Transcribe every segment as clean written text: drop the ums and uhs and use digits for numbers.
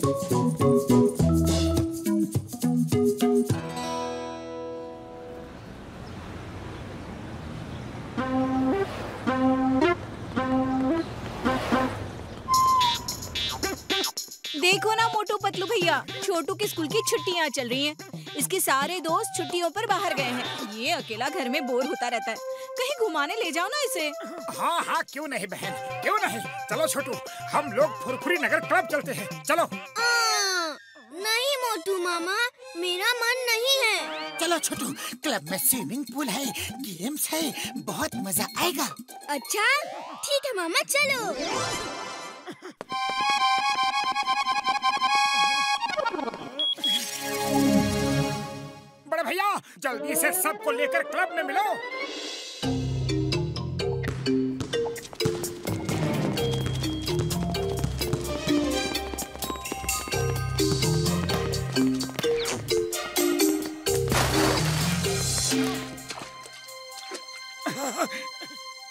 देखो ना मोटू पतलू भैया, छोटू के स्कूल की छुट्टियां चल रही हैं। इसके सारे दोस्त छुट्टियों पर बाहर गए हैं। ये अकेला घर में बोर होता रहता है। कहीं घुमाने ले जाओ ना इसे। हाँ हाँ, क्यों नहीं बहन, क्यों नहीं। चलो छोटू, हम लोग फुरफुरी नगर क्लब चलते हैं, चलो। नहीं मोटू मामा, मेरा मन नहीं है। चलो छोटू, क्लब में स्विमिंग पूल है, गेम्स है, बहुत मजा आएगा। अच्छा ठीक है मामा, चलो। बड़े भैया, जल्दी से सबको लेकर क्लब में मिलो।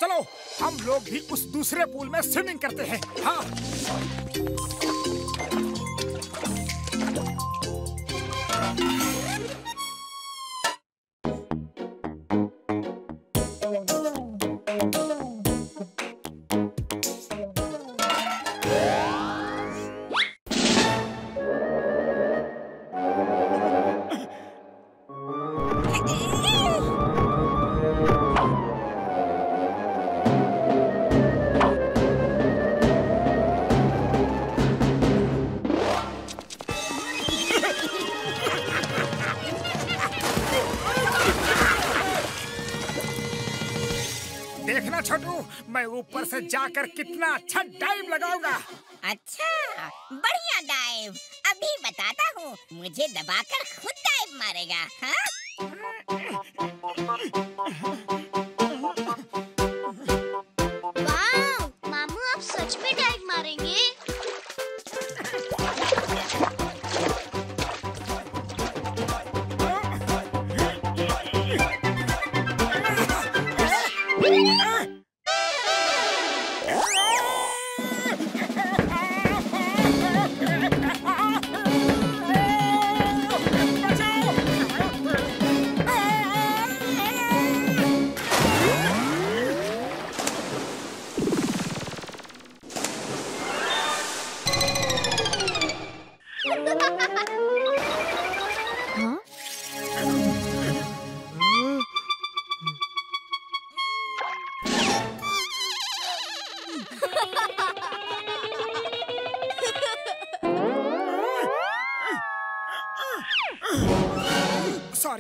चलो हम लोग भी उस दूसरे पूल में स्विमिंग करते हैं। हाँ देखना छोटू, मैं ऊपर से जाकर कितना अच्छा डाइव लगाऊंगा। अच्छा, बढ़िया डाइव। अभी बताता हूँ, मुझे दबाकर खुद डाइव मारेगा। वाह, मामू आप सच में डाइव मारेंगे?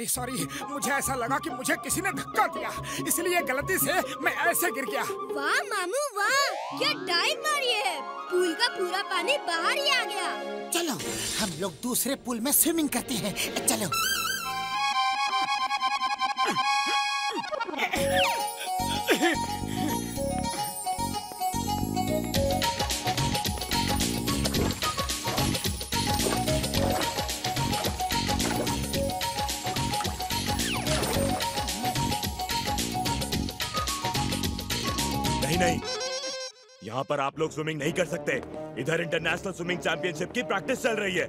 सॉरी, मुझे ऐसा लगा कि मुझे किसी ने धक्का दिया, इसलिए गलती से मैं ऐसे गिर गया। वाह मामू वाह, क्या डाइव मारी है। पूल का पूरा पानी बाहर ही आ गया। चलो हम लोग दूसरे पूल में स्विमिंग करते हैं, चलो। नहीं, यहाँ पर आप लोग स्विमिंग नहीं कर सकते। इधर इंटरनेशनल स्विमिंग चैंपियनशिप की प्रैक्टिस चल रही है।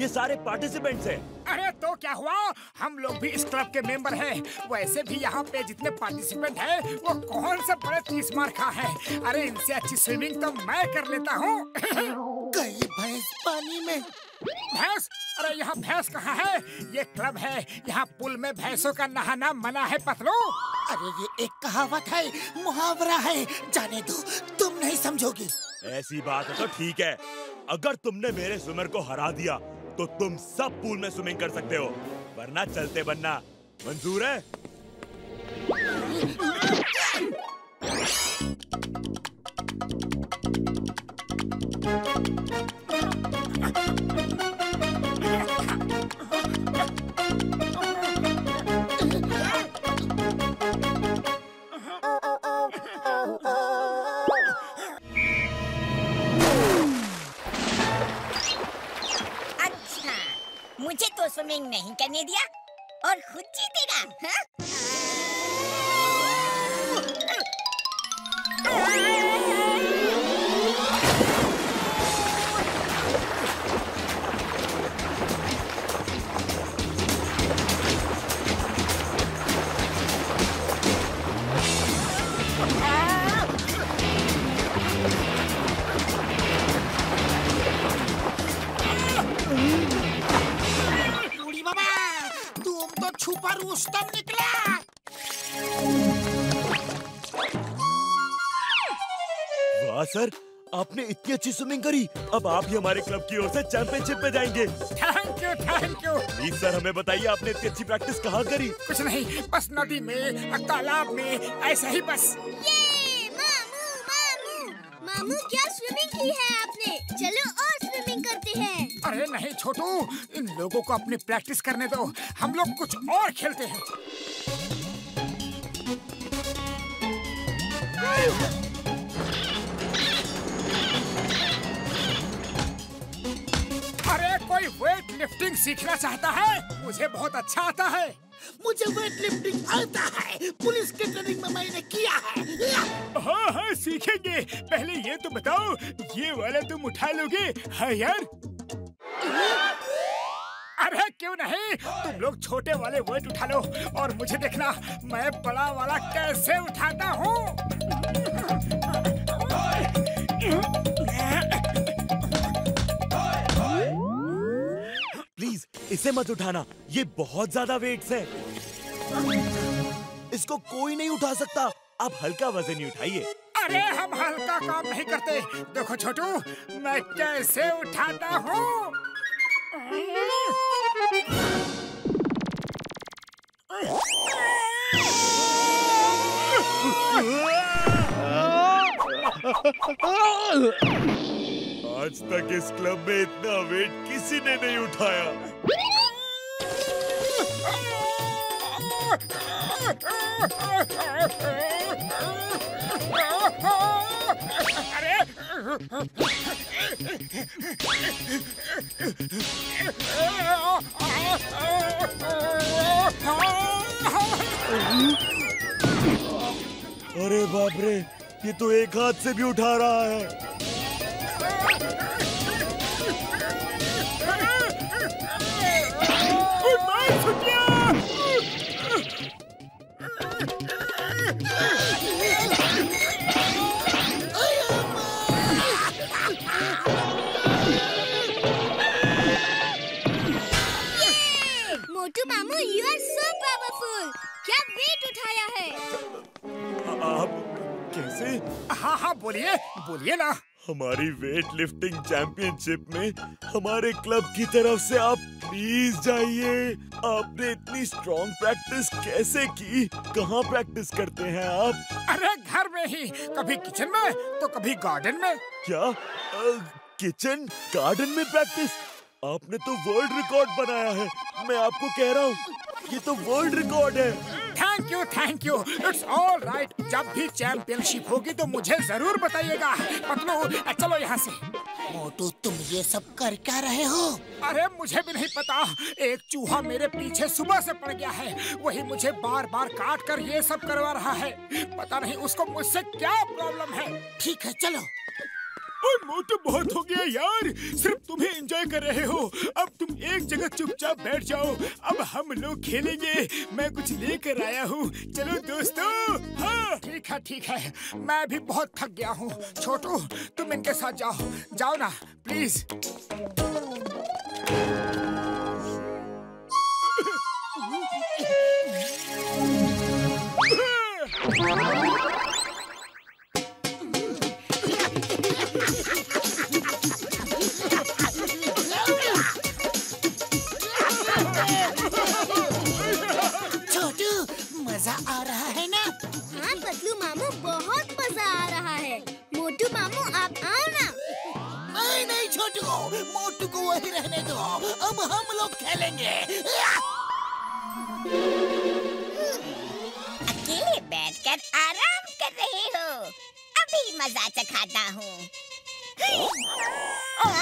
ये सारे पार्टिसिपेंट्स हैं। अरे तो क्या हुआ, हम लोग भी इस क्लब के मेंबर हैं। वैसे भी यहाँ पे जितने पार्टिसिपेंट हैं, वो कौन से बड़े 30 मार खा है। अरे इनसे अच्छी स्विमिंग तो मैं कर लेता हूँ। गई भैंस पानी में। भैंस? अरे यहाँ भैंस कहाँ है, ये क्लब है, यहाँ पुल में भैंसों का नहाना मना है पतलू। अरे ये एक कहावत है, मुहावरा है, जाने दो, तुम नहीं समझोगी। ऐसी बात है तो ठीक है, अगर तुमने मेरे स्विमर को हरा दिया तो तुम सब पूल में स्विमिंग कर सकते हो, वरना चलते बनना। मंजूर है? मुझे तो स्विमिंग नहीं करने दिया और खुद जीतेगा। हाँ? बाबा, तुम तो छुपा रुस्तम निकला। वाह सर, आपने इतनी अच्छी स्विमिंग करी। अब आप ही हमारे क्लब की ओर से चैंपियनशिप पे जाएंगे। Thank you. प्लीज सर, हमें बताइए आपने इतनी अच्छी प्रैक्टिस कहाँ करी? कुछ नहीं, बस नदी में, तालाब में, ऐसा ही बस। ये मामू क्या स्विमिंग की है आपने? चलो और स्विमिंग करते हैं। अरे नहीं छोटू, इन लोगों को अपनी प्रैक्टिस करने दो, हम लोग कुछ और खेलते हैं। कोई वेट लिफ्टिंग सीखना चाहता है? मुझे बहुत अच्छा आता है। मुझे वेट लिफ्टिंग आता है, पुलिस के ट्रेनिंग में मैंने किया है। हाँ, सीखेंगे। पहले ये तो बताओ, ये वाला तुम उठा लोगे? हाँ यार। अरे क्यों नहीं, तुम लोग छोटे वाले वेट उठा लो और मुझे देखना मैं बड़ा वाला कैसे उठाता हूँ। इसे मत उठाना, ये बहुत ज्यादा वेट्स है, इसको कोई नहीं उठा सकता। आप हल्का वजन ही उठाइए। अरे हम हल्का काम नहीं करते, देखो छोटू मैं कैसे उठाता हूँ। आज तक इस क्लब में इतना वेट किसी ने नहीं उठाया। अरे अरे बाप रे, ये तो एक हाथ से भी उठा रहा है। मोटू मामू, यू आर सो पावरफुल। क्या वेट उठाया है आप? कैसे? हाँ, बोलिए ना। हमारी वेट लिफ्टिंग चैंपियनशिप में हमारे क्लब की तरफ से आप प्लीज जाइए। आपने इतनी स्ट्रॉन्ग प्रैक्टिस कैसे की? कहाँ प्रैक्टिस करते हैं आप? अरे घर में ही, कभी किचन में तो कभी गार्डन में। क्या किचन गार्डन में प्रैक्टिस? आपने तो वर्ल्ड रिकॉर्ड बनाया है, मैं आपको कह रहा हूँ, ये तो वर्ल्ड रिकॉर्ड है। Thank you. It's all right. जब भी चैंपियनशिप होगी तो मुझे जरूर बताइएगा। पतलू चलो यहाँ से। मोटू, तुम ये सब कर क्या रहे हो? अरे मुझे भी नहीं पता, एक चूहा मेरे पीछे सुबह से पड़ गया है, वही मुझे बार बार काट कर ये सब करवा रहा है। पता नहीं उसको मुझसे क्या प्रॉब्लम है। ठीक है चलो। मोटू बहुत हो गया यार, सिर्फ तुम्हें एंजॉय कर रहे हो। अब तुम एक जगह चुपचाप बैठ जाओ, अब हम लोग खेलेंगे। मैं कुछ लेकर आया हूँ, चलो दोस्तों। हाँ ठीक है, मैं भी बहुत थक गया हूँ। छोटू तुम इनके साथ जाओ ना प्लीज। आ रहा है ना? हाँ पतलू मामू, बहुत मजा आ रहा है। मोटू मामू आप आओ ना। नहीं छोटू, मोटू को वही रहने दो, अब हम लोग खेलेंगे। अकेले बैठकर आराम कर रहे हो? अभी मजा चखाता हूँ। Oh!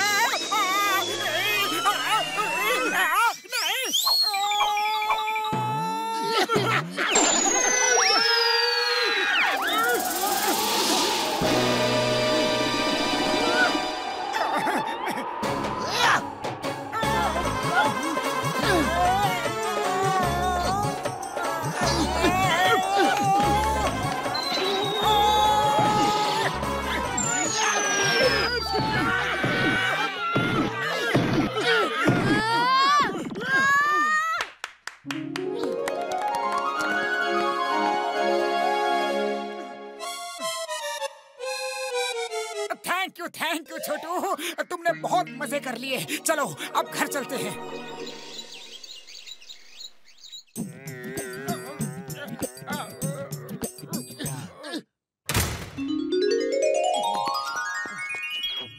थैंक यू छोटू, तुमने बहुत मजे कर लिए। चलो अब घर चलते हैं।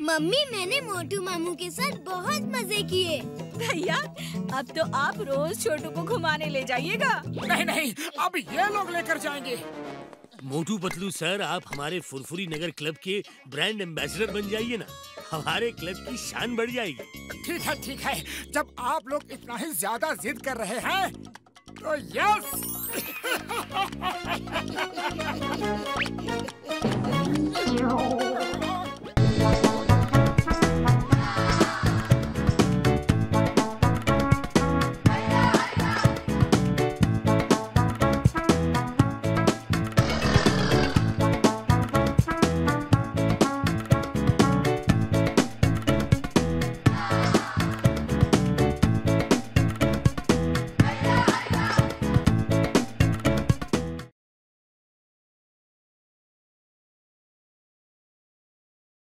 मम्मी, मैंने मोटू मामू के साथ बहुत मजे किए। भैया, अब तो आप रोज छोटू को घुमाने ले जाइएगा। नहीं नहीं, अब ये लोग लेकर जाएंगे। मोटू पतलू सर, आप हमारे फुरफुरी नगर क्लब के ब्रांड एम्बेसडर बन जाइए ना, हमारे क्लब की शान बढ़ जाएगी। ठीक है जब आप लोग इतना ही ज्यादा जिद कर रहे हैं तो यस।